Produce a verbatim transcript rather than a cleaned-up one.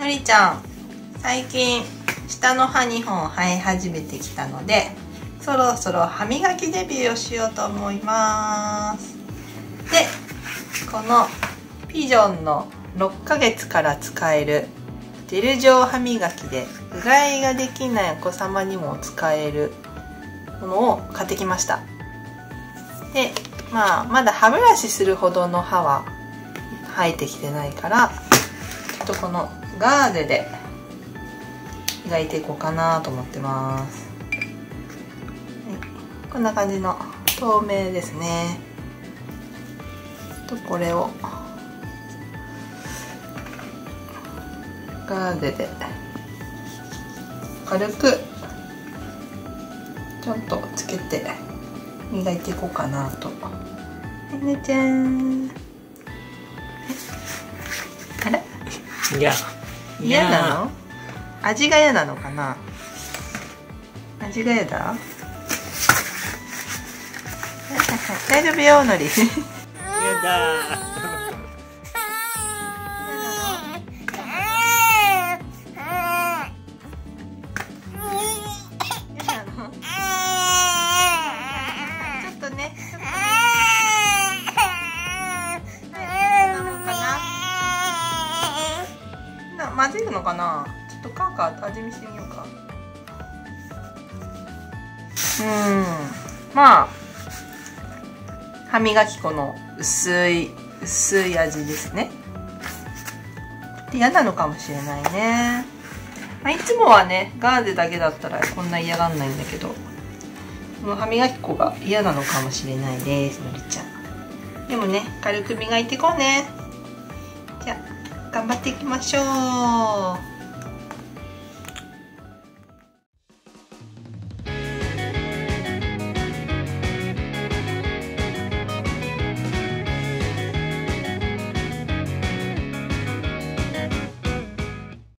のりちゃん、最近下の歯にほん生え始めてきたので、そろそろ歯磨きデビューをしようと思います。で、このピジョンのろっかげつから使えるジェル状歯磨きでうがいができないお子様にも使えるものを買ってきました。で、まあ、まだ歯ブラシするほどの歯は生えてきてないから、ちょっとこのガーゼで磨いていこうかなと思ってます。こんな感じの透明ですね。とこれをガーゼで軽くちょっとつけて磨いていこうかなと。ねちゃん、あれ、嫌嫌なの？味が嫌なのかな？味が嫌だ？大丈夫よ、のり。やだー。ちょっとね。ちょっとね。な、混ぜるのかな。ちょっとカーカー味見してみようか。うーん、まあ。歯磨き粉の薄い薄い味ですね。で、嫌なのかもしれないね。まあ、いつもはねガーゼだけだったらこんな嫌がんないんだけど、この歯磨き粉が嫌なのかもしれないです、のりちゃん。でもね、軽く磨いていこうね。じゃあ頑張っていきましょう。